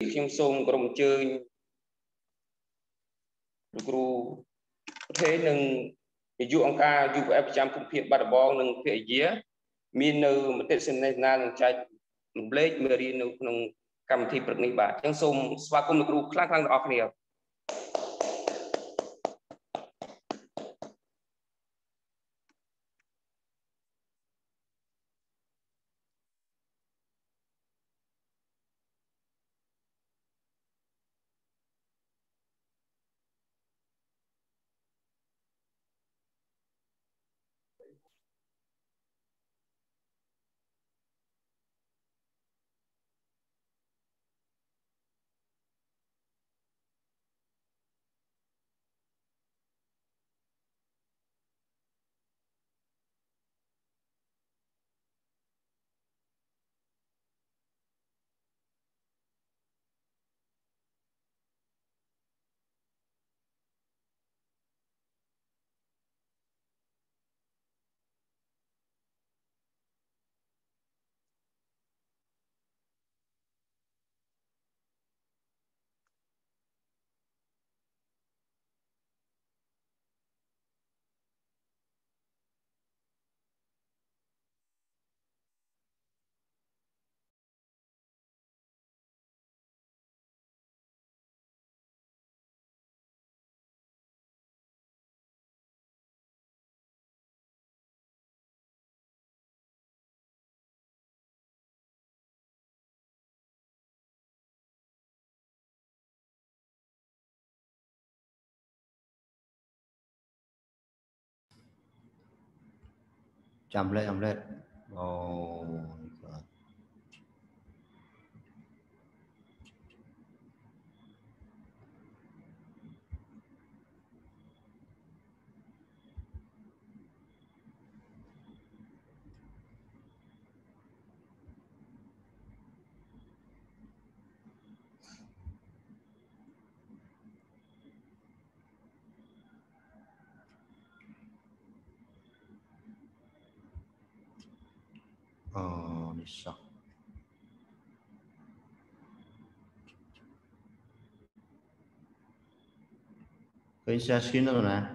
Kim sum gồm chơi group thế nâng dù ông ca dù em chăm cũng phiền bắt bóng nâng phía dĩa miền nơi một tết sinh nên là chạy Blake Mary nâng cầm thì bật nị bà trong sum và cùng group khang khang đọc nhiều chầm lên oh. Sao cái xe xin nữa nè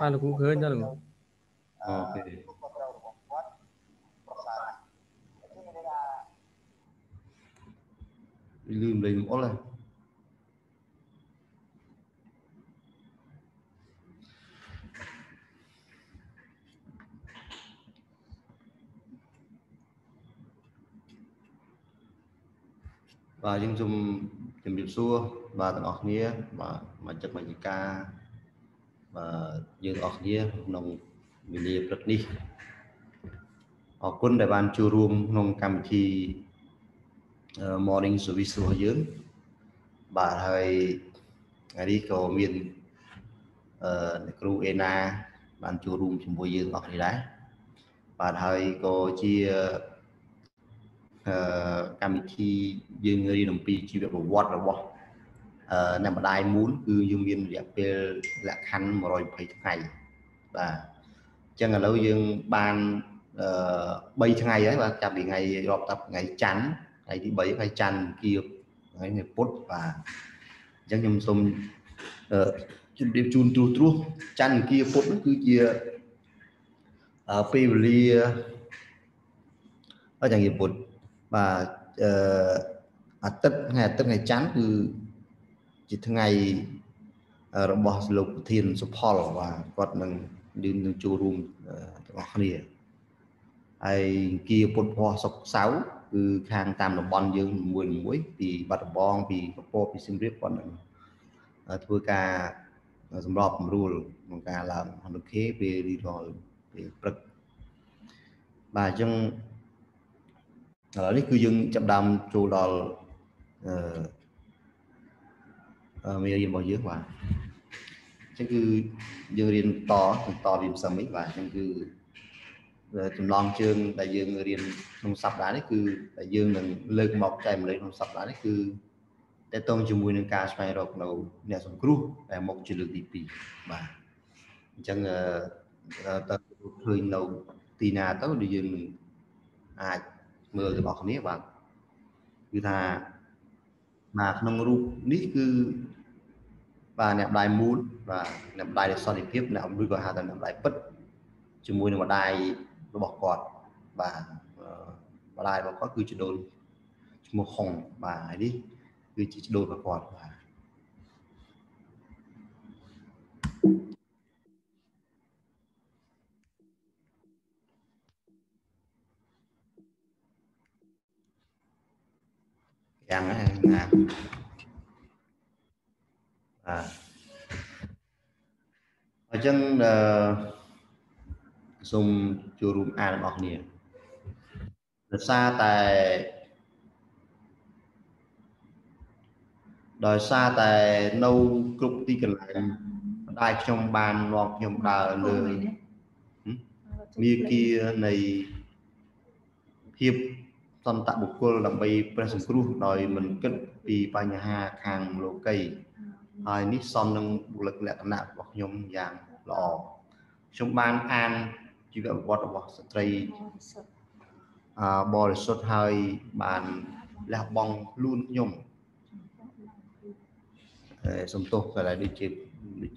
ba là cũng khơi ra được lìm đầy ngõ lên và chúng dùng tìm hiểu xua và tận ọc nghĩa mà chất mạnh ca và dương ọc nghĩa nông bình địa rất đi học quân đại ban chu ruộng nông cam chi morning service hồi dưỡng bà thời ngày đi cầu miền Ukraine ban chu ruộng chúng bồi dương ọc gì đấy bà thời có chia cam chi dương người đồng pi chi việc của Word là Word nằm ở đây muốn cứ dùng viên đẹp là khăn mà rồi phải ngày và chẳng là lâu dương ban bay ngày ấy là chạm bị ngày lọt tập ngày chắn ngày thứ bảy phải chăn kia ngày ngày post và chẳng nhầm xong điệp chun tru tru chăn kia post cứ kia pivli ở chẳng nghiệp post và tất ngày chán từ chỉ thứ ngày robot lục thiền support và quạt mình đi chu room này ai kia bột hoa sọc sáu từ hàng tam đồng bòn dương mùi muối thì bật bong thì có thì xin biết còn thua cả dòng lọp rule một cả làm được khế về đi rồi về bật bà trong ở đây cư dân chậm đam trù đò mình đi bảo dưỡng và chứ cư dương điền to điền sầm ấy và trong cư trầm long chương đại dương người điền không sập đá đấy cư đại dương mình lên mọc chạy mà lên không sập đá đấy cư để tôm chùm mùi nâng ca xoay rọc đầu nhà sông cru để mọc chữ lực đi pì và chẳng tận thường đầu tina tới điều gì mình mưa thì bỏ không biết bạn cứ thà mà không ru nít cứ và nẹp đài muốn và nẹp đài để so để tiếp nẹp đuôi của hà thành nẹp đài bứt chừng mùi nẹp đài nó bỏ cọt và đài bỏ cọt cứ chỉ đồn một hồng và đi cứ chỉ đồn và cọt là ở chân dùng chùa rùm an bọc nè đời xa tại nâu cục ti cần lạnh đai trong bàn hoặc trong đờ lười như kia này hiệp tâm tạo bục cô làm bay present group đòi mình kết vì ba nhà hà hàng lô cây ai nít son nâng lực lệ tạm nạp hoặc nhóm dạng lò trong ban an chỉ gọi vọt hoặc stray bò sốt hơi bàn là bong luôn nhóm xong tốt phải là đi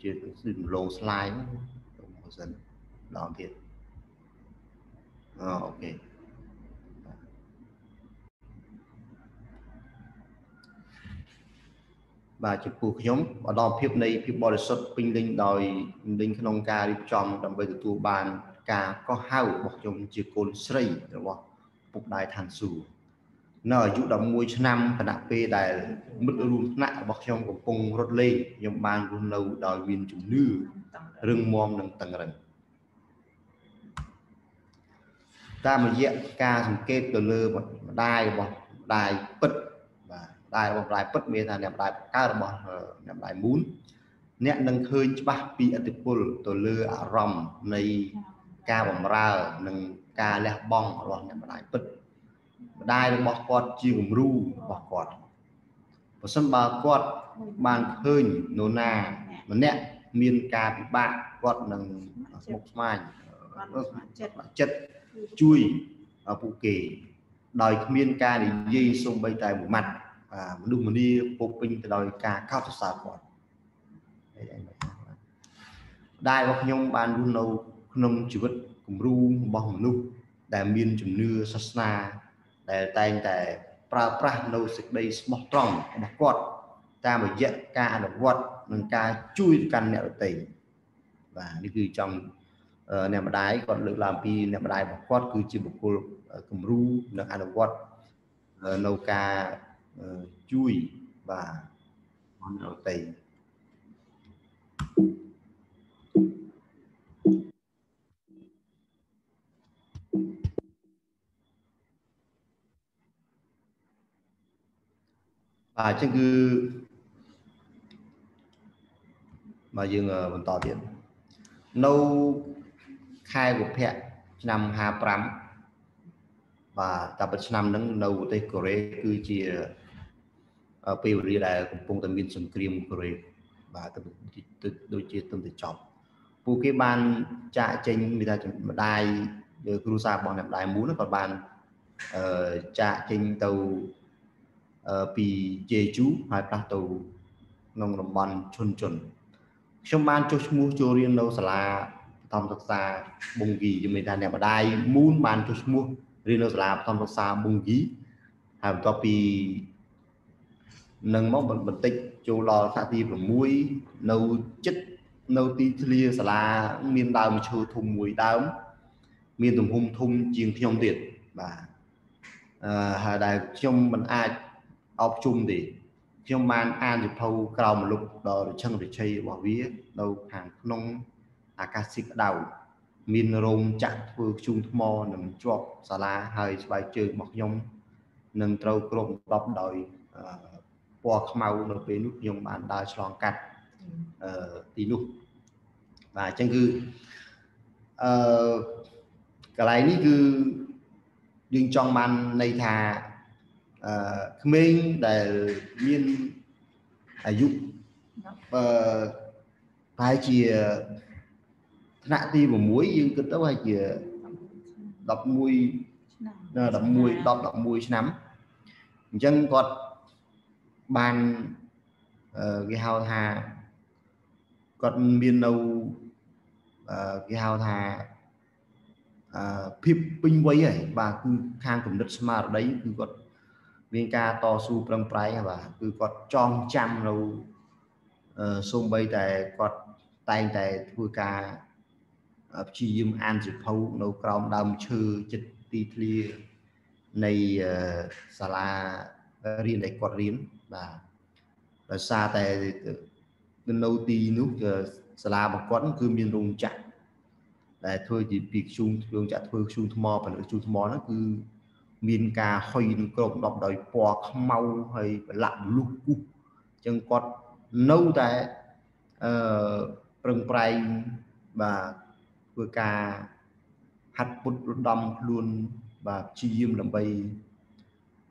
chơi lô slide dần đó thiệt ok và chụp cuộc nhóm và đo phép này phép bò sốt pin linh đòi linh không ca đi trong đầm bây tụ bàn ca có hao bọc trong chiếc côn sấy đúng không phục đại thản sù nở dụ đầm môi năm và đạp pê đài mất luôn nặng bọc trong của cung rốt lê nhóm bàn luôn lâu đòi viên chủ nữ rừng mom đằng tầng rừng ta một diện ca dùng kết từ lơ một đài bật đài bọc đài bật mê là đẹp đài ca bọc đẹp đài muốn nét nâng khơi ba bị ở từ lơ ở rồng này ca bầm ra nâng ca lẹ bong ở đoạn đẹp đài bật đài bọc quạt chiều ru bọc quạt và sân bà quạt bàn khơi nô na mà nét miên ca bị bạn quạt nâng một mảnh chất chui ở phụ kể đòi miên ca để dây xung bay tài một mặt đúng mà đi phục bình từ đòi ca cao thật xa còn đai bọc nhông bàn luôn lâu nông chỉ vật cùng ru bóng nụ đại miên chùm nưa sát xa đại tay tại pra nâu sạch đây mọc tròn bọc quạt ta mà dạy ca đọc quạt nâng ca chui căn nẹo tỉnh và đi gửi trong nè mà đái còn được làm pi nè mà đái bọc quạt cứ chỉ bọc cô cùng ru nâng ăn đọc quạt nâu ca chui và món đầu tây và trên cư mà dương vẫn tỏ tiền nâu khai của phẹn năm 25 và tập năm nâng nâu của tây Korea cư chia Piu đi lại cùng phong tầm biên sùng kìm và đôi chia tâm thể chọc phụ cái ban chạy trên người ta chẳng đai cruza bọn nạp đai muốn còn ban chạy trên tàu pì chê chú hai tàu nông đồng bằng chôn chuẩn trong ban cho mua cho riêng đâu là thầm thật xa bông gì cho người ta nạp đai muốn ban cho mua riêng đâu là thầm thật xa bông gì hàm topi nâng móc bẩn tích châu lò xạ ti vào muối nâu chất nâu ti lia là miền đào mà châu thùng muối đào miền thùng hung thùng chiên trong tiệt và hà đại trong mình ai ấp chung thì trong man an thì thâu cầu một lúc đò chân để chơi bỏ vía đâu hàng nông akashi đào miền rồng chặn vừa chung mò nằm chọt là hơi bài chơi mọc nhông nâng trâu cồn đập đòi bỏ màu nó về nút nhung bạn đã chọn cắt tí nút và chân cứ cái này ní cứ đừng chọn màn này thà mình để miên dụng phải chỉ nạ ti và muối nhưng cứ tới phải chỉ 10 ឆ្នាំ អញ្ចឹង គាត់ បាន គេ ហៅ ថា គាត់ មាន នៅ គេ ហៅ ថា ភាព ពេញ វ័យ ហើយ បាទ គឺ ខាង គំនិត ស្មារតី គឺ គាត់ មាន ការ ត ស៊ូ ប្រឹង ប្រែង បាទ គឺ គាត់ ចង ចាំ នៅ សូម្បី តែ គាត់ តែង តែ ធ្វើ ការ ព្យាយាម អាន សិភៅ នៅ ក្រោម ដើម ឈើ ចិត្ត ទី ធ្លា នៃ សាលា riêng để quạt riêng và xa tại đến lâu tì nước là một quán cứ miền rồng chặt để thôi thì việc chung rồng chặt thôi chung mò và chung mò nó cứ miền cà hơi cột đọc đòi bò không mau hay lặn lục cục chân quạt lâu tại rừng prey và vừa cà hạt bột đầm luôn và chi diêm làm bay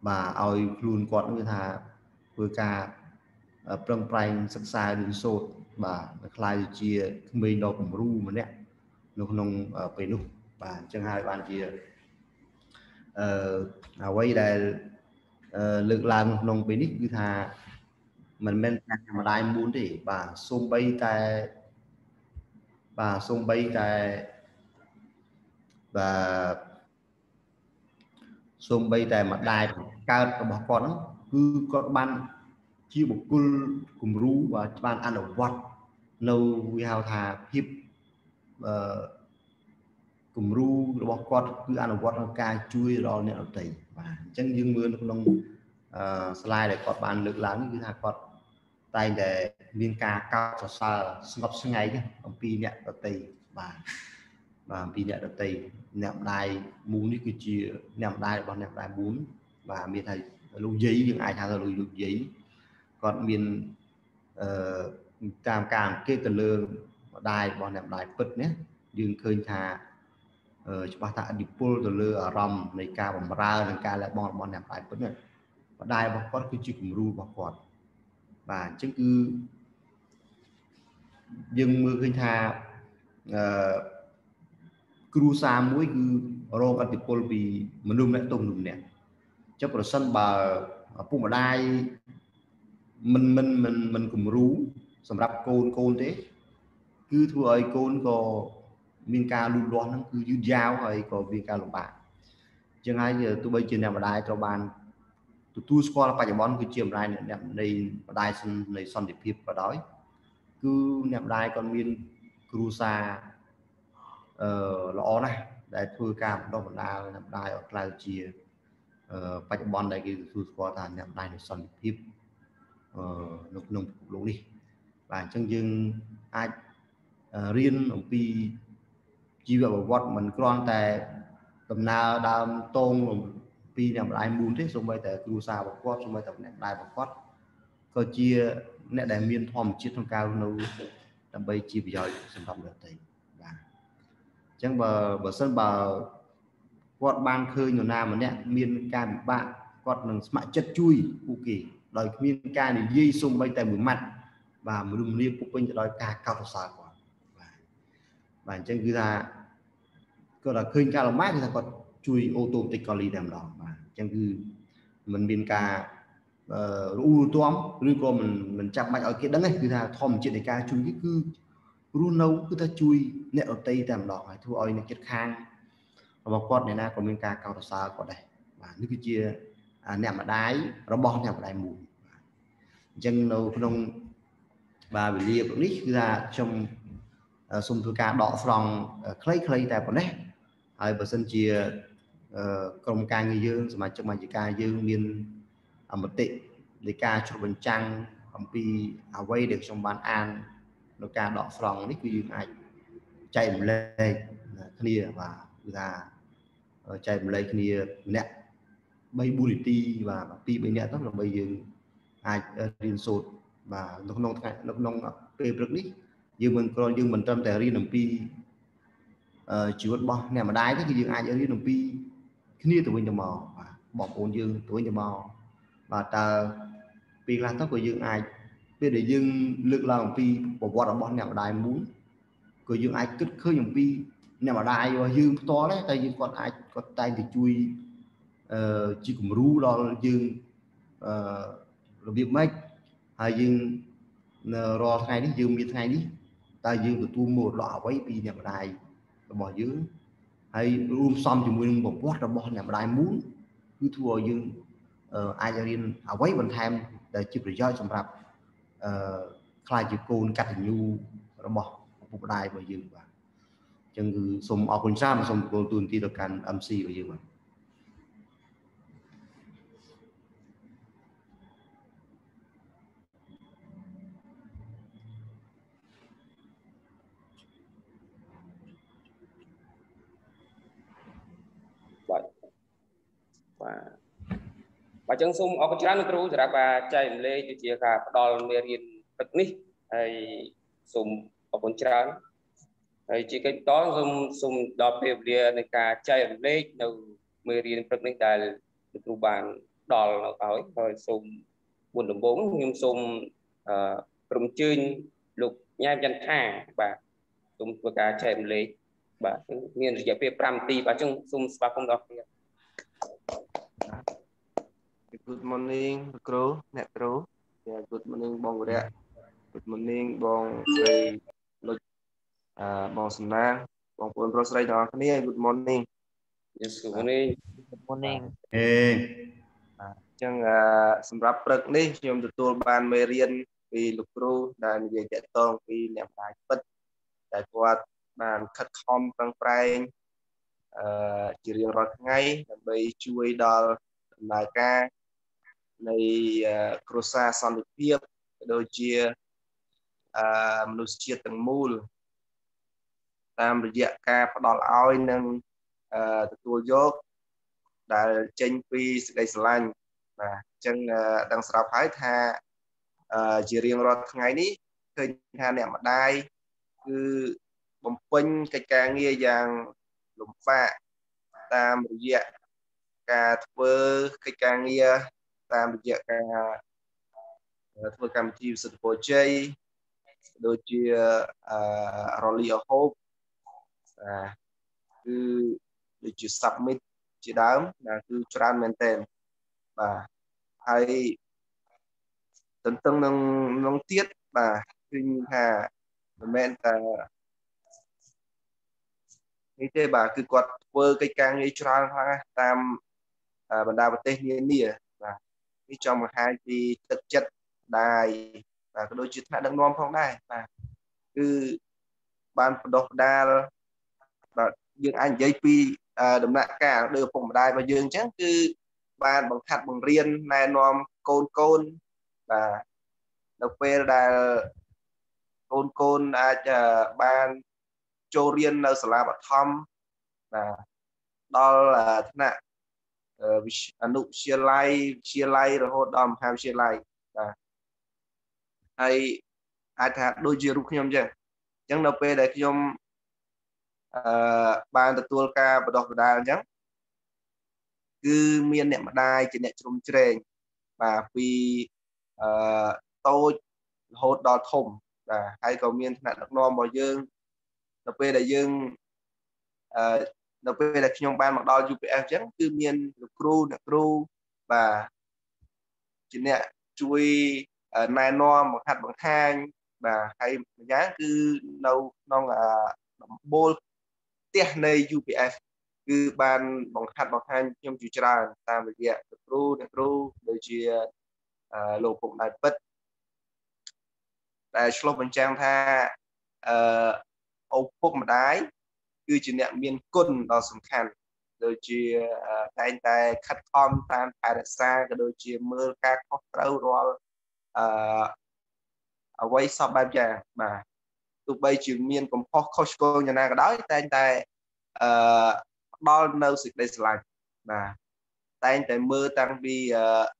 và ôi luôn quạt người ta vừa cả trong prime sắc xa đến sốt và khai chia mình đâu cũng ru mà nè nó không phải lúc và chân hai bạn kia quay lại lực làm nông bên ít như thà mình mà đai muốn để bà xông bay tại và xông bay tại mặt đai cao của bà con cứ có ban chiêu một cul cùng rú và ban ăn ở quạt lâu hào thà hiệp cùng rú bà con cứ ăn ở quạt ca chui rồi nè tẩy và chân dương mưa nó slide để còn bàn lực lắm như là còn tay để liên ca cao cho xa ngọc sáng ngày ông pi nhẹ ở tây và pi nhẹ ở tây nẹp đai muốn đi cứ chia nẹp đai muốn và miền thầy lục giấy những ai thằng là lục giấy còn miền tam càng kia cần lương đài bọn đẹp đài bật nhé dương khơi thà chúng ta thà đi pull từ lừa rầm này ca bằng ra này ca là bọn bọn đẹp đài bật này và đài bọn con cứ chịu ru bọn con và chứng cứ dương mưa khơi thà cru xa mũi cứ rô ăn đi pull vì mình luôn lại tùng luôn nè chấp vào sân bờ phun vào đai mình cũng rú sầm rập côn thế cứ thua ấy côn có viên ca luôn đoán nó cứ dư dao hay có viên ca lục bạc chẳng ai giờ tôi bây chuyện này mà đai cho bàn tôi score là phải món cái chiều này này đai này son đẹp hiệp và đói cứ nẹp đai con viên cruza lõ này để thua ca một đôi một đao nẹp đai ở cloud chia phải món này cái tôi score là nẹp đai này son đẹp hiệp nông đi và chân dương ai riêng ông pi chỉ vào một vật mình còn tại tầm nào đam tôn ông pi làm lại muốn thế xong bây tại cua xa một quát xong bây tập lại đại một quát cơ chia nét đại miên thòm chiếc thông cao nấu tầm bây chỉ bây giờ sản phẩm được thấy và chẳng bờ sân bờ quát ban khơi nhiều nam mà nét miên ca bị bạn quát nâng mạng chất chui cụ kỳ đòi miên ca để dây xung bay tại mũi mặt và một đường liên của mình đòi ca cao xa quá và chân cứ ra cơ là khơi ca là mát thì còn chui ô tô tích còn đi làm đó mà chân cứ mình miên ca u toám lưu con mình chạm mạnh ở kia đắng này cứ ra thòm chuyện để ca chui cứ run nấu cứ ta chui nẹo ở tây làm đỏ hay thua oi này chết khang và con này là còn miên ca cao xa còn đây và nước chia nẹm ở đáy nó bong nẹm ở đáy mù chân đầu không và bị liệp nick ra trong sông thư ca đỏ phòng clay tại bọn đấy ai bờ sân chia công ca người dương mà trong màn chỉ ca dương miền một tệ để ca cho bình trang hầm pi quay được trong ban an nó ca đỏ phòng nick dương ai chạy một lê kia và ra chạy một lê kia nẹt bay bùi ti và pi bên nhẹ rất là bây giờ ai riêng sột và nó không về được đi nhưng mình còn nhưng mình tâm tài riêng đồng pi chỉ một bò này mà đái cái gì ai riêng đồng pi kia tụi mình mò bỏ ổn dương tụi mình mò và ta pi là tóc của dương ai biết để dương lực là đồng pi bỏ qua đồng bò này mà đái muốn của dương ai cất khơi đồng pi nè mà đại dương to đấy, tại vì con ai có tay thì chui chỉ cũng rú lo dương rồi biết mấy hay dương rồi ngày đi dương biết ngày đi tại dương tụi tôi một lọ với bị nè mà đại bỏ dưới hay luôn xong thì mình bỏ quát ra bỏ nè mà đại muốn cứ thua dương ai cho nên ở quấy bên tham để chụp được do sầm rạp khai chụp côn cắt nhu rồi bỏ phục đại bỏ dương và chẳng cứ sum ở bên xa mà sum côn tuần ti được can MC bỏ dương mà và chân sum ở cái chân trú ra và chạy lên từ chiều cả đòn miền bắc ní hay sum ở con chân hay chỉ cái đó sum sum đò bèo bia này cả chạy lên từ miền bắc ní đại trụ bàn đòn nó hỏi rồi sum buồn đồng bốn nhưng sum trùng chưng lục nhai chân thang và sum vừa cả chạy lên và miền giải bia pram ti và chân sum ba không đọc. Good morning, Crow, Net Crow. Yeah, good morning, Bong Red. Good morning, Bong Ray. Bong Sanang. Bong Pon Rose Ray đó. Good morning. Yes, good morning. Good morning. Hey. Chẳng sầm rập rực đi, nhôm tụt tụt bàn mê riêng vì lục Crow đã về chạy tông vì nẹp lại bứt. Đại quạt bàn khất khom tăng prai. Chỉ riêng rót ngay bị chui đòn lại ca. Này Crossa Sonic Piep đôi chia nút chia từng mul tam rịa ca bắt đầu oi nâng tua dốc đã tranh pi đây slang và chân đang sập hái tha chỉ riêng rót ngày ní khơi tha nẹm ở đây cứ bấm pin cái ca nghe rằng lủng pha tam rịa ca thưa cái ca nghe tam việc thưa cam chịu sự bồi chơi đôi chia rolly hope cứ đôi chia submit chia đám là cứ tràn maintain và hay tấn tấn nông nông tiết và kinh hà men ta như thế bà cứ quạt vơ cây càng như tràn tam bản đa vật tây nhiên nè cái trong hai thì thực chất đài và đôi chút đã đăng non phong đài và cứ ban độc đa và dương anh giấy pi đồng lại cả đưa phòng đài và dương chắc cứ ban bằng thạch bằng riên này nom côn và độc phê đà côn ban châu riên là sả bạc thom và đó là thế nào nụ chia lai rồi hốt đom ham chia lai hay ai thà đôi chia rút nhom chưa chẳng đâu pe để nhom ban tuột ca bắt đầu đào nhá cứ miên niệm đai chỉ niệm trùng trề và vì tôi hốt đo thủng là hay cầu miên nạn đắc non bò dương đâu pe để dương đầu tiên là khi ban mặc đo UPF chắc cứ miền crew và chị nè chui nai no một hạt bằng thang và hay giá cứ đâu non là bol tiếc này UPF cứ ban bằng hạt bằng thang trong chủ trà ta về địa crew đời chia lục cục đại bất đại số phần trăm tha ông phúc mà đái cứ chỉ niệm miền côn đó sủng khăn đôi chia tay tay khát khom tan phải xa đôi chia mưa ca khóc trâu rồi quay sập bao giờ mà tụi bay chịu miền cũng khó khó coi nhà nào đó tay tay bao lâu sự đây lại mà tay tay mưa tăng bi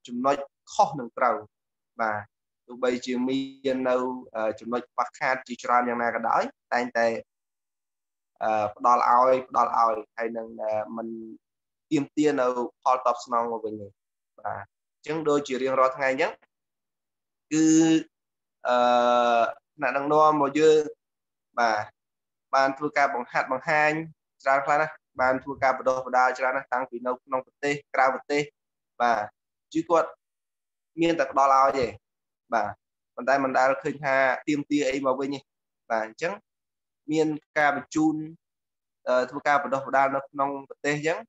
chúng nói khó nâng trâu mà tụi bay chịu miền đâu chúng nói bạc khát chỉ cho nhà nào đó tay tay đo lại hay năng mình tiêm tiền ở hot top song của mình và chứng đôi chỉ riêng rõ ngày nhé cứ là năng đo mà dư và bàn thua ca bằng hạt bằng hai ra khá nè bàn thua ca bờ đa ra nè tăng phí nông nông tê cao tê và chứ quật miên tập đo lao vậy và còn đây mình đã khơi ha tiêm tia ấy vào bên nhỉ và chẳng miên ca bờ chun thua ca bờ đa nông nông tê chẳng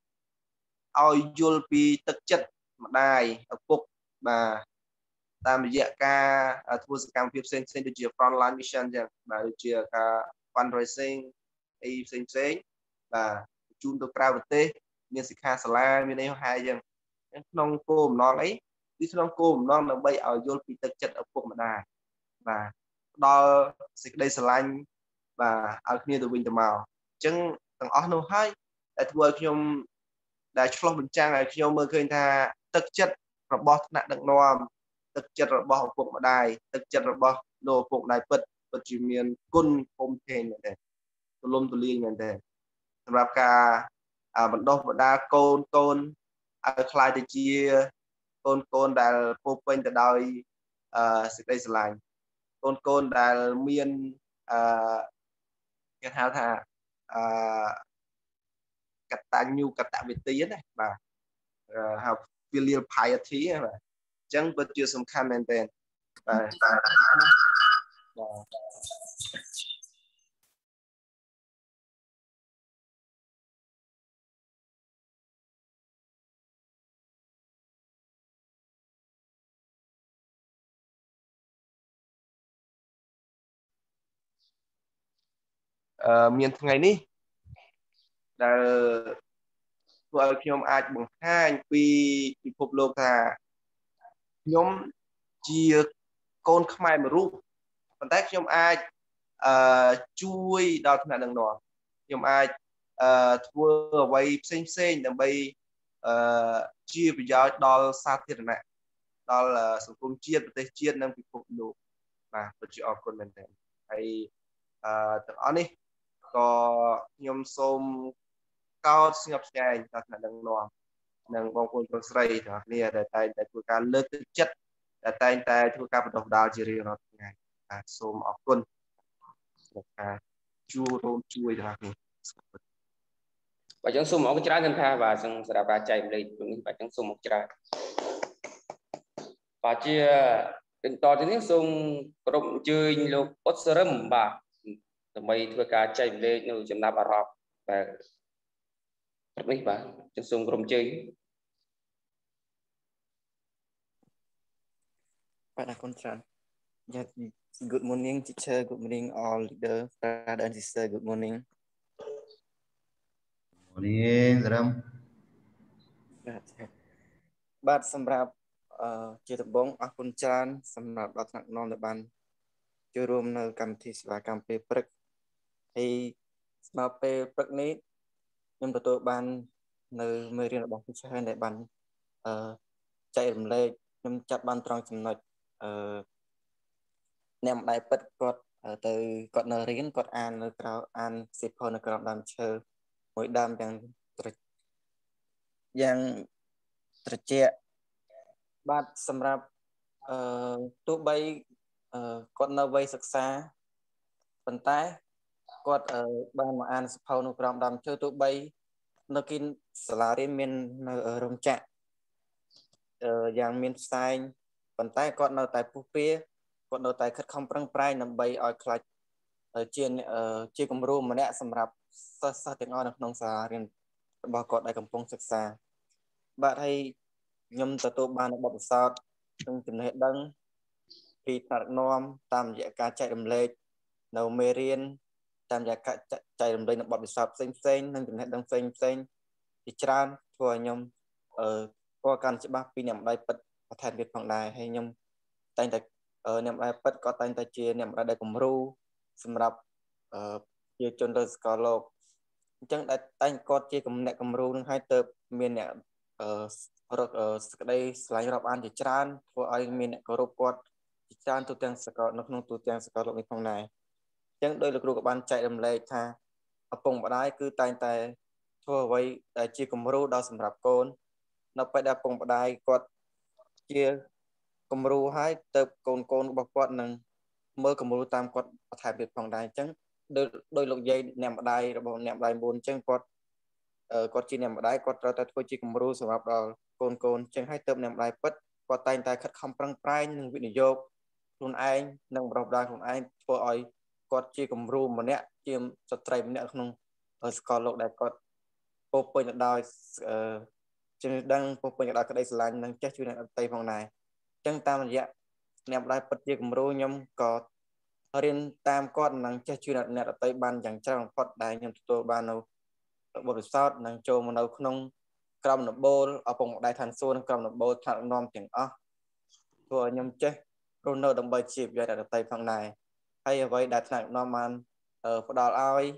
oi yulpi thực chất mà đài ở cục và tam dạ ca thua sự cam phiệp sen sen được chia frontline mission chẳng và được chia ca fundraising ấy sen sen và chun được cao vật tê miền sịt hà sala miền đây hai chẳng nông cô non ấy đi nông cô non là bây ở yulpi thực chất ở cục mà đài và đo sịt đây sala và ở kia tụi mình tụi màu chứng thằng ở đâu hay tại thua trong đại cho mình trang là khi mơ khơi tha thực chất robot nặng đặng nom thực chất robot phục mà đài thực chất robot đồ phục đài bật bật chỉ miền quân không thể nhận được lôm tụi liên nhận được rạp cả vận động vận đa con khai từ chia con đài phô quanh từ đời sự đây sự lành con đài miền cái thao thà cắt tang nhu cắt tạm biệt tí này và học William Piety mà chẳng bất chưa xong khăn nên tên và miền ngày ní là vợ nhóm ai bằng hai vì phục lộc là nhóm chia con khai mà rút còn tác nhóm ai chui đào thằng đằng đó nhóm ai thua vay xem đằng bay chia bây giờ đo xa thiệt này đó là sự công chia và tây chia năng phục lộc mà vật chịu con mình hay từ đó đi có nhóm xôm cao sinh học dài đặt là năng loạn năng vòng quân quân sấy đó nè để tay để thua cá lớn thực chất để tay thua cá vận động đào chỉ riêng nó ngày xôm học quân chua tôm chui đó và chúng xôm học trái ngân kha và chúng sẽ ra chạy lên chúng và chúng xôm học trái và chia đến to đến những xôm rộng chơi lục bớt sớm bà mấy thưa cá chạy lên như chúng ta bảo và mấy bạn chúng xung gồm chơi bạn là con trăn. Good morning teacher, good morning all leader, brother and sister, good morning. Morning, Ram. បាទ សម្រាប់ ជា ដំបង អរគុណ ច្រើន សម្រាប់ ដល់ថ្នាក់នំ ដែល បាន ចូល រួម នៅ កម្មវិធី សេវាកម្ម ពេល ព្រឹក ហើយ ស្មើ ពេល ព្រឹក នេះ nhưng mà tôi ban nơi mới riêng là bóng cho hai này ban chạy làm lê nhưng chắc ban trong chừng nội nèm đại bất cột từ cột nơi riêng cột an nơi cao an xếp hơn là cột đam chơi mỗi đam yang trật chẹt bắt xâm rạp tụ bay cột nơi bay sạc xa phần tay cột ban mà ăn phao nụ còng đầm chơi tụ bay nó kinh salary men ở rồng chạm dạng men sai còn tay cột nó tại phù pia cột nó tại khất không prang prai nằm bay ở clutch trên trên cầm rô mà nè sầm rạp sa sa tiếng on nông sa riêng bà cột đại cầm phong sực xa bạn hay nhom tụ ban nó bận sao trong tình hệ đăng vì thằng nom tam dễ cá chạy đầm lệ đầu mê riêng tam gia chạy làm đây là bọn bị sập xanh xanh nên chúng ta đang xanh xanh thì tràn thua nhom qua căn chỉ ba pin nhầm đây bật thành việc phòng đài hay nhom tay đặt nhầm đây bật có tay ta chia nhầm đây cũng ru sầm rập chia chôn đơn scalo lộc chẳng đặt tay cột chia cũng nhẹ cũng ru hai tờ miền nhẹ ở đây lại rập ăn thì tràn thua ai miền nhẹ có rập cột tràn tụt tiếng scalo nó không tụt tiếng scalo lộc việc phòng đài chẳng đôi lúc các bạn chạy làm lệ tha ở vùng bờ đáy cứ tay tay thua với chia cùng rú đo sầm rạp con nó phải đặt vùng bờ đáy quật chia cùng rú hai tập con bọc quật nâng mơ cùng rú tam quật thay biệt phòng đáy chẳng đôi lúc dây nằm ở đây rồi nằm lại buồn chân quật quật chỉ nằm ở đây quật ra ta thôi chỉ cầm rú sờ côn chân hai tôm nằm lại bứt quật tay tay khất không prang prai nhưng vị dục luôn anh nằm rộp đai luôn anh thôi ơi quật chỉ cầm rú mà nè chỉ sờ tay mà nè không ở còn lúc đại quật bố bơi nhận đòi chân đang bố bơi nhận đòi cái đây là đang chết chưa này tay vòng này chân ta mình dạ nằm lại bứt chỉ cầm rú nhom quật riêng tam con năng chơi chuyên đặt nẹt ở tây ban chẳng trang phật đại nhân tụi ban đâu bộ sát năng châu mà đâu không cầm nó bô ở vùng đại thành xuân cầm nó bô thằng non tiếng ó vừa nhom chơi Ronaldo đồng bài chìm về đặt ở tây phẳng này hay vậy đặt thằng non man ở phật đào ai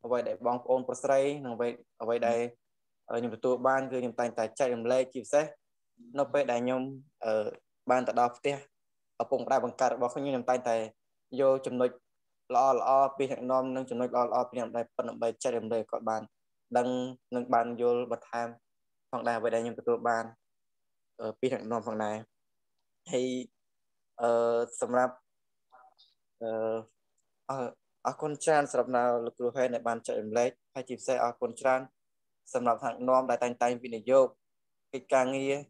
vậy để bóng ôn postray năng vậy ở vậy đây ở những tụi ban cứ những tay tài chạy làm lê chìm xét nó về đại nhom ở ban tại đọc tia ở vùng đại bằng cả bóng không như làm tay tài vô chấm nốt lo bị hạng non nâng chấm nốt lo bị làm đại phần động bài chạy làm đề cọt bàn đăng nâng bàn vô bật ham phòng đài về đây nhưng tụi bàn ở bị hạng non phòng này thì sầm rạp ở con trăn sầm rạp nào lực lùi hay này bàn chạy làm lệ hay chìm xe ở con trăn sầm rạp hạng non đại tay tay vị này vô cái càng nghe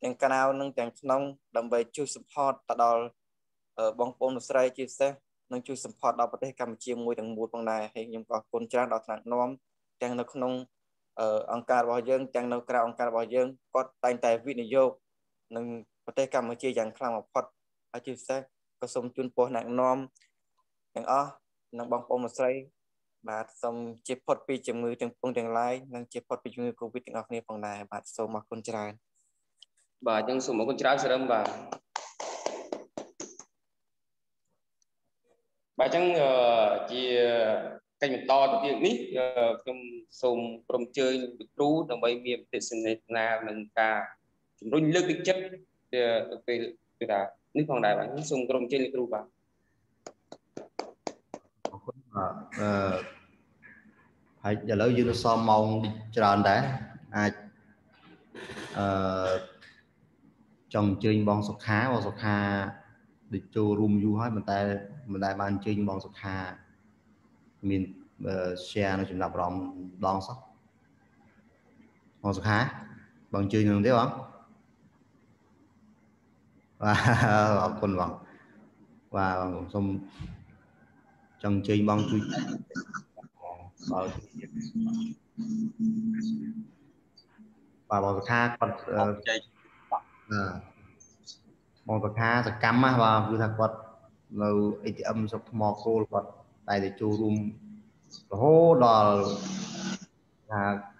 tiếng canal nâng tiếng nông động bài chui support tại đó bóng bóng Australia chia sẻ năng chui support đào bờ tây Campuchia mùi từng mùi bằng này hay những con quân trang đào thằng nón trang nó không ông cả bảo dân trang nó cả ông cả bảo dân có tay tài video năng bờ tây Campuchia chẳng khăng một phật ai chia sẻ có sum chuyên po nặng nón nặng ó năng bóng bóng Australia và sum chia phật pi chấm mười từng phong từng lái năng chia phật pi chấm mười covid từng học này bằng này và sum mặc quân trang và những sum mặc quân trang sẽ đâm vào bà chẳng chỉ canh một to tập luyện ní trong sông trong chơi được trú trong bay miền tây sơn nam nâng ca chúng tôi lực tích chất về là nước hoàng đại bản sông trong chơi được trú bà hãy trả lời như sau mong tròn đá trong chơi bóng sọc khá và sọc hà để cho room du hết mình ta ban chuyên bóng sọc hà mình share nó chuyển đọc rộng đón sóc bóng sọc hà bằng chuyên được thế không và còn vòng và xong trong chuyên bóng chuyên và bóng sọc hà còn một vật ha thật cam á và vừa thật vật lâu âm sập mò cô vật tại để chu room hố đò là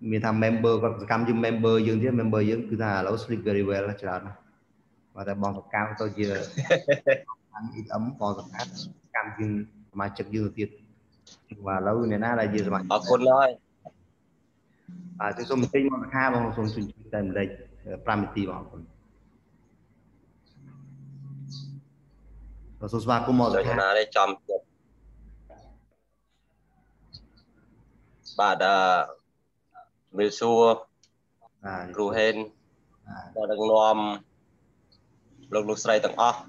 mình tham member vật cam chứ member dương thế member dương cứ thà lâu sleep very well là chờ và tại bọn thật cam tôi chưa ăn ít ấm còn thật hát cam dương mà chật dương thiệt và lâu này na là gì mà con rồi à tôi dùng tinh một ha bằng dùng trình tầm đây parameter vào số ba cũng một rồi là đây chọn bà đã miêu xua rùa hên bà đang lom lục lục say tầng o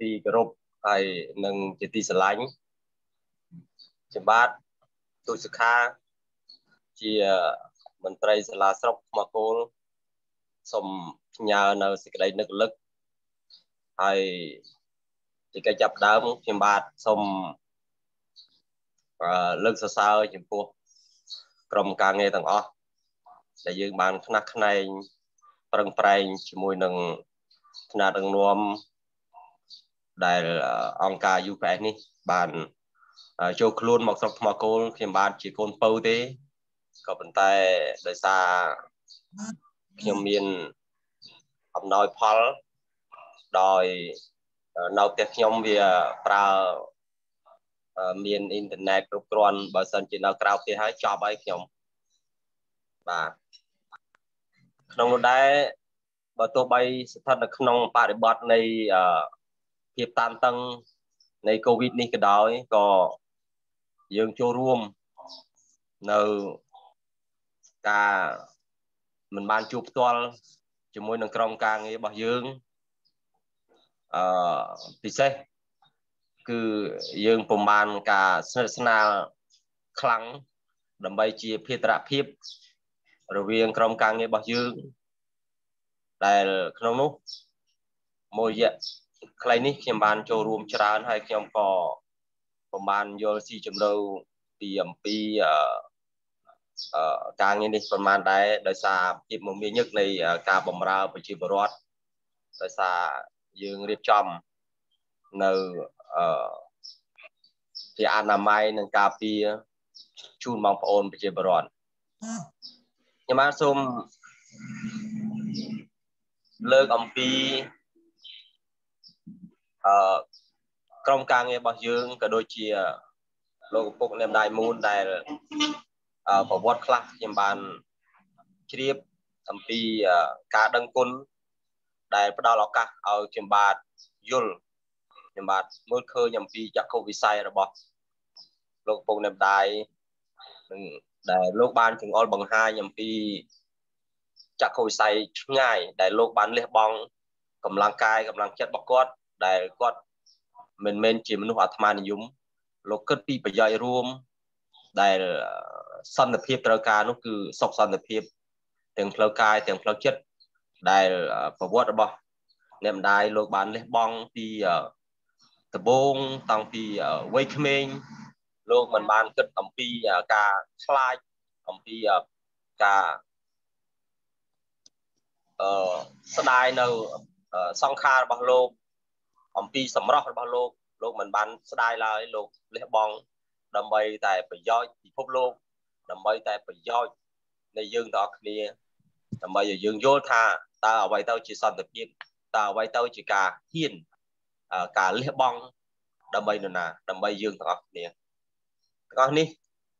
thì group hay nâng chỉ ti sánh chỉ bát tôi sực ha chỉ mình tây là sốc mà cô sầm nhà nào sẽ cái nực lực hay thì cái chập đá một chim bạt xong lưng sờ sờ chim cua cầm ca nghe thằng o để dương bàn khăn này phần phần chỉ mùi nâng khăn đằng nuông đại ông ca du khách ní bàn châu luôn mặc sọc mặc cô chim bạt chỉ côn pâu thế có bàn tay đời xa nhưng miền ông nói phal đòi nấu tiệc nhom về pra miền internet group toàn bà sân chỉ nấu cào thì hãy cho bài nhom và trong lúc đấy bà tôi bay thật là không phải bật này hiệp tan tăng này covid này cái đó có dương cho room nấu cả mình ban chụp toàn chỉ muốn nâng trong càng nghe bà dương. Thì xe cứ dương bùm bàn cả sân khăng đầm bay chia phi tạp hiệp rồi viên trong càng nghe bao dương đại không nốt môi diện cây ní khiêm bàn cho ruộng tràn hay khiêm cỏ bùm bàn vô si chấm đầu tiệm pi càng nghe đi phần màn đại đời xa hiệp một miếng nhất này cả bùm ra và chia bờ rót đời xa dương riệp chậm nơi thì an nam mai nâng cà phê chun mong phồn bị chế bờn nhưng mà xôm lơ ông pi trong càng nghe bảo dương cả đôi chia lô cục niệm đại môn đại bảo vật khác nhưng bàn triệp ông pi cả đăng côn đại bắt đầu lọc cả ở trên bàn yul nhưng mà mới khơi nhầm phi chắc không bị sai rồi bỏ lúc vùng nằm đài để lúc ban trường ôn bằng hai nhầm phi chắc không bị sai ngay để lúc ban lê bong cầm lang cai cầm lang chết bóc cốt để cốt mình chỉ mình hòa tham ăn nhúng lúc cất phi bây giờ rôm để săn tập hiệp tơ ca nó cứ sọc săn tập hiệp từng tơ cai từng tơ chết để bảo vớt rồi bỏ nằm đài lúc ban lê bong thì tập bông tăng phi wakening luôn mình ban kết tổng phi cả slide tổng phi cả slide nào song kha bằng lô tổng phi sầm róc bằng lô luôn mình ban slide là luôn lệ bong đầm bay tại phải do chỉ phút luôn đầm bay tại phải do này dương đó kia đầm bay giờ dương vô tha ta ở vậy tao chỉ săn tập hiên ta ở vậy tao chỉ cả hiền cả lễ bong đầm bay nữa nè đầm bay dương thằng nè con ní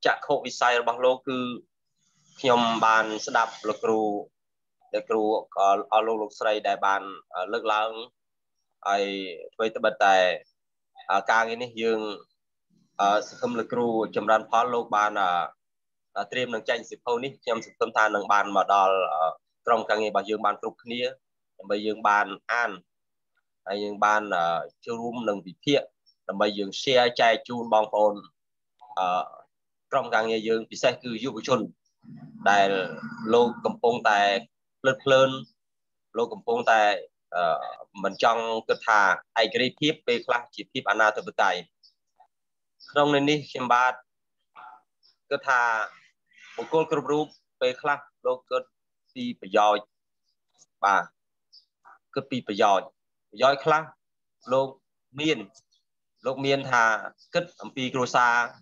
chặt khô bị sai bằng lô cứ nhom bàn sẽ đạp lực ru ở lô lục sậy đại bàn lực lang ai với tập tài càng cái ní dương không lực ru chấm ran phá lô bàn tiêm năng tranh sịp khâu ní nhom sịp tâm than năng bàn mà đòi trong càng ngày bà dương bàn trục nia bây dương bàn an anh ban showroom nâng vị thiện đầm bay dương xe chai chun bong phồn trong càng ngày dương thì sẽ cứ du chun đại lô cầm phong tài lật lên lô cầm phong tài mình trong cơ thà ai cái tiếp về class chỉ tiếp anna từ tài trong này đi xem ba cơ thà một cô group về class lô cơ đi bây giờ bà cơ đi bây giờ giỏi khá lô miên thà cất ẩm pi crosa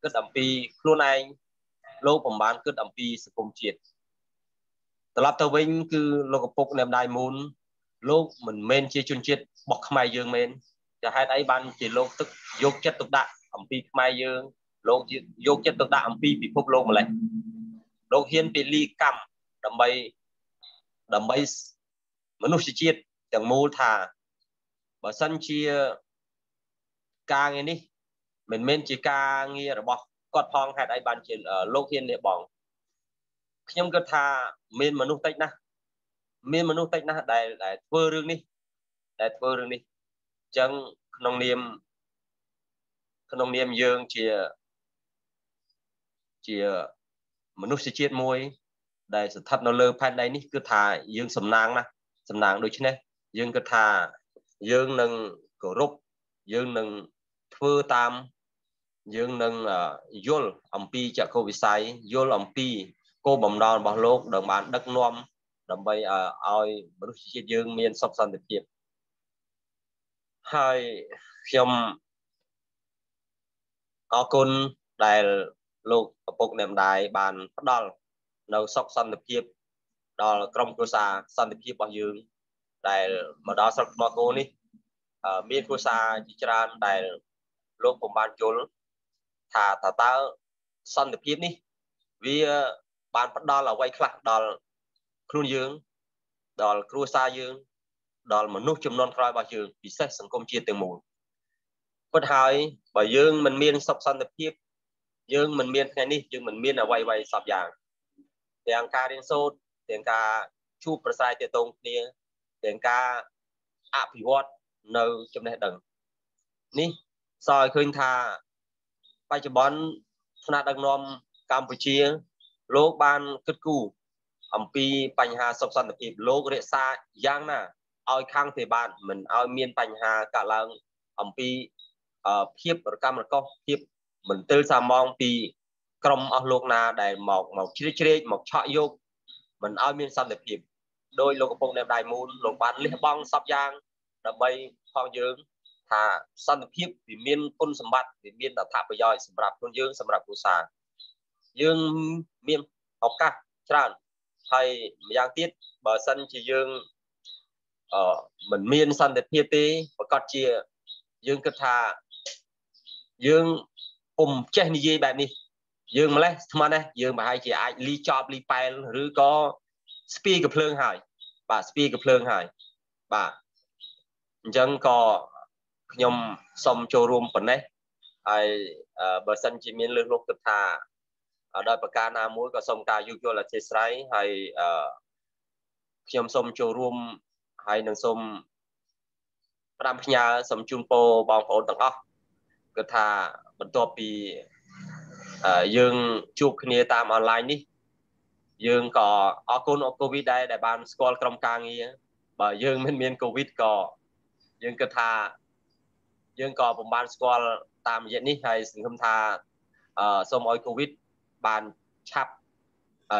cất ẩm pi luôn anh lô bẩm bán cất ẩm pi sự công chuyện từ lập từ vinh cứ lô cục niệm đại môn lô mình men chia chuyên chuyện bọc mai dương men cho hai tay ban chỉ lô tức dốc chất tục đại ẩm pi mai dương lô dốc chất tục đại ẩm pi bị phúc lô mà lại lô hiên bị ly cam đầm bay mà nô sĩ chết chẳng mô thà bà sân chia ca nghe đi mình chỉ ca nghe rồi bỏ con phong hạt ai bàn chuyện lô thiên để bỏ nhưng cơ thà mình mà nô tách na đại vơ rương đi chẳng nông niêm dương chia mà nô sẽ chết môi đại sự thật nó lơ phan đây ní cơ thà dương sầm nang đôi chân này dương cơ thà dương nâng cổ rục dương nâng phơ tam dương nâng yol ẩm pi chả cô bị sai yol ẩm pi cô bầm đòn bạc lô đồng bán đất nom đồng bay oi bớt chi dương miền sóc săn được kịp hai khiêm có côn đại lục bộc niệm đại bàn phát đòn đầu sóc săn được kịp đòn trong cơ sa săn được kịp bao dương đại mà đó sắp mà cô ní miền cô sa chỉ tràn đại lô cùng ban chốn thả ta săn được hiếp ní vì ban bắt đo là quay khắc đo khuôn dương đo khuôn sa dương đo mà nút chùm non khói bao dương thì sẽ sẵn công chia từng mùi bất hỏi bởi dương mình miền sắp săn được hiếp dương mình miền ngay ní dương mình miền là quay sắp dạng tiền ca đến sốt tiền ca chụp ra sai tiền tông tiền ca áp hiu ở nơi trong này đằng Ní soi khuyên thà bay cho bón na đằng nom Campuchia lô ban kết cù ẩm pi bành hà sập sàn kịp lô rễ xa giang na ao khang thể bàn mình ao miên bành hà cả làng ẩm pi khiếp ở cam là có khiếp mình tư sa mong pi cầm ao lô na để mọc mọc chích mọc chọi vô mình ao miên sàn kịp đôi lô công đẹp đại môn lô ban lê băng sập giang là bay phong dương thà sàn kịp vì miên quân sầm bát vì miên đã tháp bây giờ sầm rạp quân dương sầm rạp sa dương miên học ca tràn hay giang tiết bờ sân chỉ dương mình miên sân để thiệt tế và cọt chia dương cất thà dương che như gì bạn đi dương mà lấy mà đây dương mà hai chị ai ly chop ly pile rứa có speed cái phương hải bà speed cái phương hải bà dân có nhom xong cho room phần đấy ai bờ sân chỉ miên lương lúc cất thà ở đây bà ca nam muối có sông ta du cho là thế sấy hay nhom sông cho room hay nâng sông đam nhà sông chung po bong phổ tầng o cứ thà bận to pì dương chụp kia tam online đi dương có con covid đây đại ban school trong càng gì bởi dương miền covid có dương cứ thà dương có vùng ban school tam diện đi hay sinh hôm thà sông oi covid bàn chập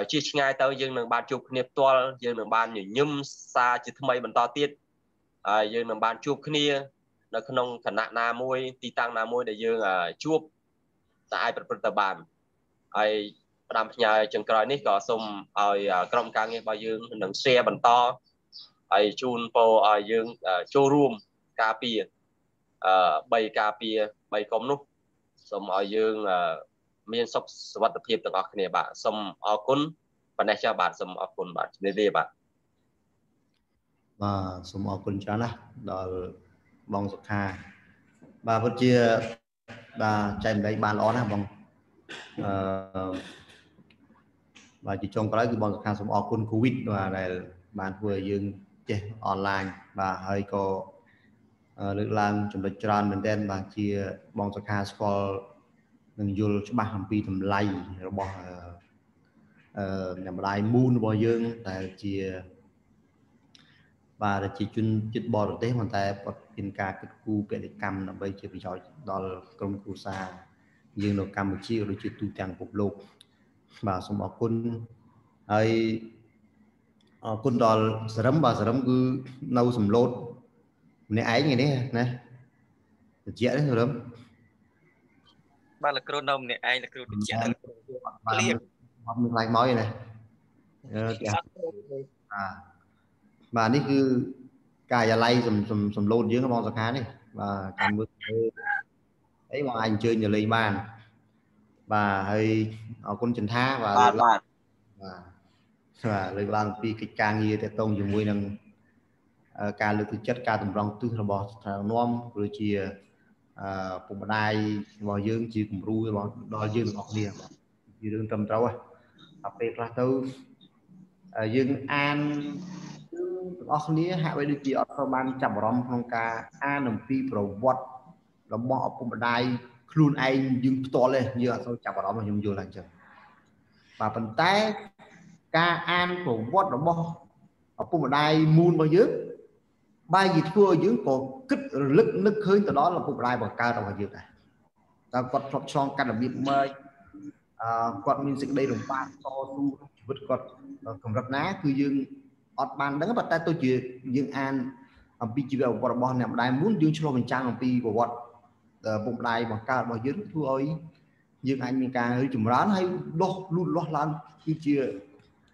chia ngay tới dương đường bàn chụp nghiệp to dương đường bàn nhỉ nhâm xa chứ thay mình to tiết dương đường bàn chụp kia nó không cần nạn na môi ti tăng na môi để dương chụp tại phần tờ bàn ai làm nhà trường còi nít có sum ai trong càng nghe bao dương đường xe mình to ai chun po ai dương showroom capier bay capier bay công nút sum ai dương miền sóc sọt tập hiệp từng học này bạn xong học cún và này cho bạn xong học cún bạn nên đi bạn và xong học cún cho na đòi vòng sọc hà và vật chia và chạy lấy bàn ó na vòng và chỉ trong cái vòng sọc hà xong học cún covid và này bạn vừa dừng online và hơi có lực lan chuẩn bị tròn mình đen và chia vòng sọc hà score đừng vô cho bà hàm pi thầm lầy rồi bỏ làm lại muôn bỏ dương tại chia và là chỉ chuyên chích bò được tế hoàn tại bật tiền cà kết cu kệ để cầm là bây giờ bị giỏi đó là công cụ xa dương đầu cầm một chiều đôi chiếc tu trang phục lục và xong bỏ quân ấy quân đó sẽ đấm và sẽ đấm cứ nâu sầm lột này ấy như thế này dễ đấy rồi lắm ba là cronome này ai là cronome lại mối này và ní cứ cài và lay sầm lôn dưới cái bong sạc khá này và cầm bước ấy mà anh chơi nhà lấy bàn và hơi con chân tha và lực lan vì cái càng như thế tông dùng môi năng ca lực thực chất ca tầm rong tư là bò nom rồi chia cùng đai vào dương chỉ cùng ru vào đo dương ngọc liền dương trầm trâu à tập về ra tư dương an ngọc nia hạ với được chị ở sau ban chậm rom phong ca an đồng phi pro vật là bỏ cùng đai luôn anh dương to lên như là sau chậm rom mà dùng vô là chờ và phần té ca an pro vật là bỏ cùng đai muôn bao dương ba gì thua dưỡng còn kích lực nước khơi từ đó là cục lại bằng cao đầu dược này ta quật phật son căn là miệng mơi quật mình dịch đây đồng ba to su vượt quật còn rập ná cứ dương ọt bàn đắng bắt tay tôi chuyện dương an bị chỉ vào bờ bò nằm đai muốn dương cho mình trang làm pi của quật bụng đai bằng cao bằng dưỡng thua ấy dương anh mình càng hơi chùm rán hay đốt luôn lót lan khi chia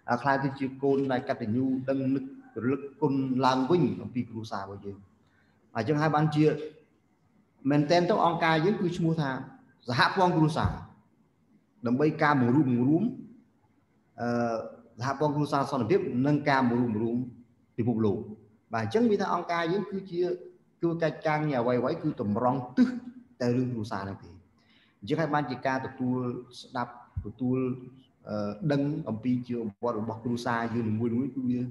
khai tôi chia côn này cắt tình nhu đăng lực lực cùng làm vinh vì cụ xa bởi dưới và trong hai ban chia mình tên tốc ông ca dưới quy mô thà giả hạ con cụ xa đồng bây ca mù rúm giả hạ con cụ xa sau tiếp nâng ca mù rúm thì phục lụ và chẳng vì ta ông ca dưới cứ chia cứ ca trang nhà quay quái cứ tầm rong tức tài lương cụ xa này thì chứ hai ban chia ca tập tu đạp của tu đâng ông pi chưa qua được bọc cụ xa dưới mùi núi kia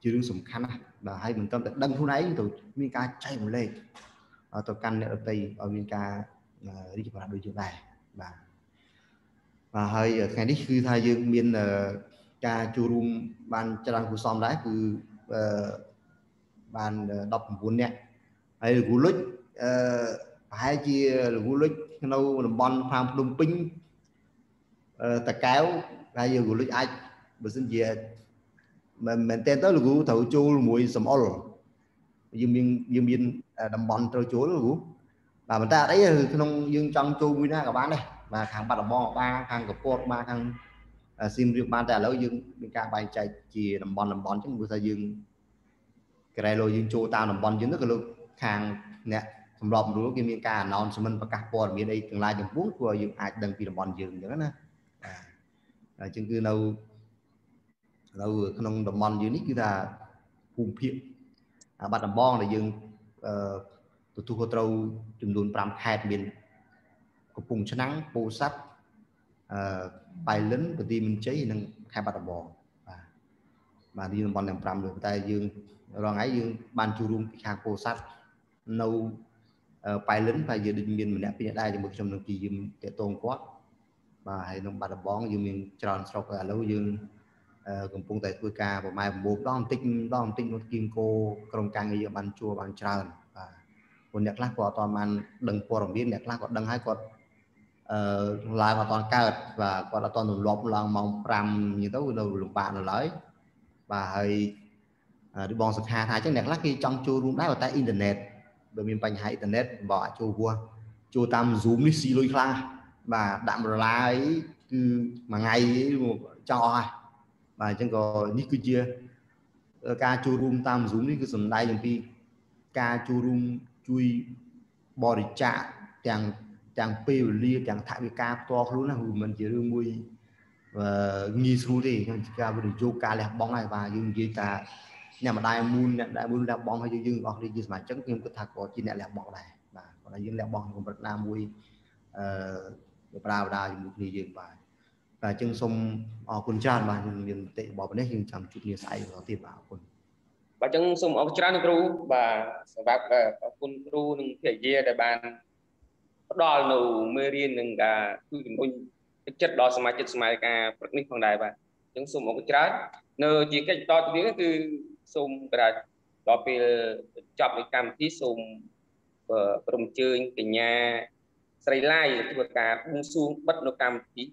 chưa được sủng khăn là hai mình tâm đăng hôm nay từ mình ca chạy một lên Tôi căn được tì ở viên ca đi chụp đôi chiều bài và hơi ngày đi khi thay dương miền ca churum ban cho đang cú xóm đấy cứ ban đọc cuốn nè hay là cú lích phải chia là cú lích lâu làm bon phàm lung ping ta kéo bây giờ cú lích ai bữa sinh gì mình tên tới là cú thầu chu mùi sầm ol dương miền đầm bon thầu chuối là cú và mình ta đấy không dương trong chu nguyên na các bạn đây và hàng bạc bò ba hàng cặp cột ba hàng sim riêng ban tại lỡ dương bên ca bài chạy chỉ làm bòn chứ bữa sau dương cái này rồi dương châu tao làm bòn chứ rất là luôn hàng nè thầm lọp đúng cái miền ca non xem mình và các bòn miền đây tương lai từng phút của dương ai đăng ký làm bòn dương nữa nè chứng cứ lâu lâu không làm bòn dưới nít cứ là hùng phiện bạc làm bòn là dương từ thu hồi trâu chùm đồn pram hai miền của vùng chân nắng bồ sắt bài lớn của team mình chế năng khai bạc bò và đi bọn làm pram được tay dương rồi ấy dương ban chu rung hàng bồ sắt nâu bài lớn và dự định mình đã biết đây thì một trong những kỳ dương để tôn quát và hệ thống bạc bóng dương mình tròn sau cả lâu dương cùng vùng tại quê ca và mai bố đo tinh một kim cô trong càng như ban chùa ban tròn còn nhạc lát của toàn man đừng còn biết nhạc lát còn đừng hai còn lại mà toàn cao và còn là toàn lộp là mong pram như tấu đầu lục bạn là lấy và hơi đi bòn sập hà thái chắc nhạc lát khi trong chu rung đá vào tay internet bởi mình bành hay internet bỏ chu vua chu tam zoom đi xì lôi kha và đạm lá ấy cứ mà ngày ấy cho ai và chẳng có như cứ chia ca chu rung tam zoom đi cứ sầm đai dòng pi ca chu rung chui bò đi chạ chàng chàng pêu lia chàng thải với ca to luôn là mình chỉ đưa mui và nghi số thì ca với được ca là bóng này và dương dưới ta nhà mà đại môn là bóng hay dương hoặc đi mà chẳng nhưng cứ thà có chi này là bóng này và còn là dương là bóng của Việt Nam mui Prada một đi dương và chân sông quân tràn mà miền tệ bỏ bên đấy nhưng chẳng chút như sai nó tìm vào quân và chân sông ở tràn cru và quân cru những thể gì để bàn đó là Merian nâng cả chất đó xem chất xem cả nick phong đại và những số một cái trái nơi chỉ cái đó tiếng từ số là đó bị chọn để cầm tí số ở đồng chơi cái nhà Sri Lanka của cả bung xuống bất nó cầm tí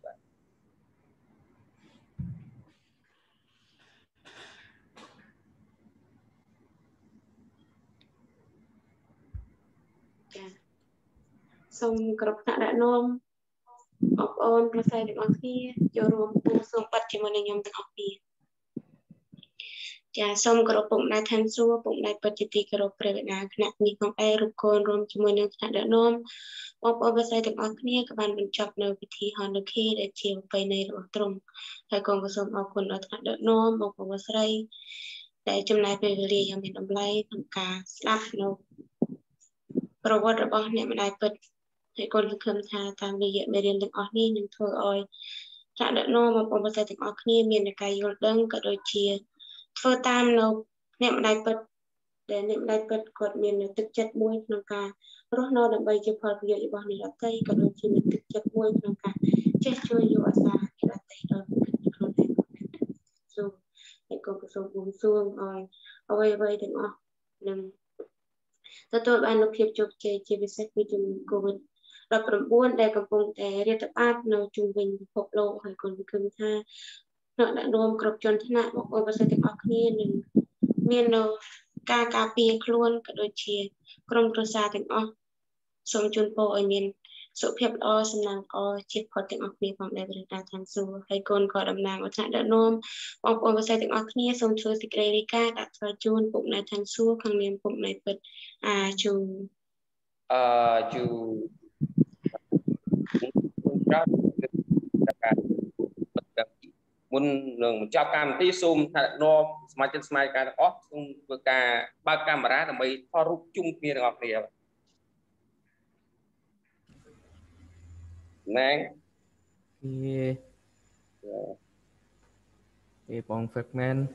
sông gặp nạn đã nôm học ôn là sai được ôn kia cho rùm buông sông bắt chỉ mình nhom được học kia cha sông gặp bụng đại thanh xua bụng đại bất chỉ tì gặp bể nạn nạn như con ai rùm con rùm chỉ mình nạn đã nôm học ôn là sai được ôn kia các bạn mình chọn nơi vị trí hòn được khi để chiều về nơi được trùng hay còn có sông học quần ở nạn đã nôm học ôn là sai để trong này về lì hàng miền đông lai thằng cá slap nô robot robot này mình ai bật hay còn được tham gia tam vị diện bên đường ở đây nhưng thôi rồi đã nô mà còn một gia đình ở đây miền cái yol đăng cả đôi chia phơi tam lâu niệm đại phật để niệm đại phật còn miền là thực chất muối nông cạn rất nô đậm bay chơi phật giờ bọn này là tây cả đôi chia thực chất muối nông cạn chơi chơi yol xa cái là tây rồi còn này rồi hay còn một số vùng xuông rồi ở đây vậy thì nó nằm tôi ban lập hiệp chụp chơi chơi với sách video covid và phần buôn đây còn cùng để liên tập áp nó trung bình bộc lộ hay còn cường tha nó đã đồn cột tròn thế nào một ôi bác sĩ học kia đừng miền đâu ca ca pia luôn cả đôi chia công trò xa thành o sống chôn po ở miền số hiệp o sinh năng o chiếc phật tiếng học miền phòng đại bình đa thành dù hay còn có đầm nàng ở trạng đã nôm một ôi bác sĩ học kia sống chơi dịch đầy ca đã cho chôn bụng này thành xua khang miền bụng này bật chú muốn đường cho cam tí zoom no smart smart cả off zoom cả ba camera là mấy thao rút chung kia được liền nè cái bóng fragment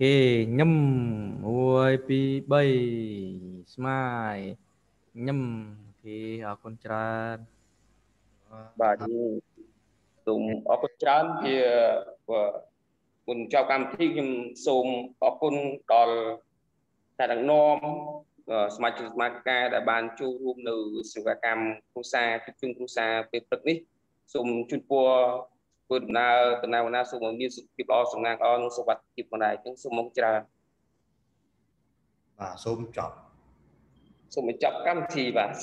Kê nhâm uôi pi bay smile nhâm thì học con tràn bà đi dùng học con tràn thì con chào cam thi nhưng dùng học con còn tại đằng nom smart smart ca đã bàn chu hôm nữ sự cam khu xa chung khu xa về thực đi dùng chút qua quân nào từ nào na sung miêu sung kịp lo sung ngang on sung vật kịp con này chúng sung mong chờ và sung chọc sung chọc cam thì bà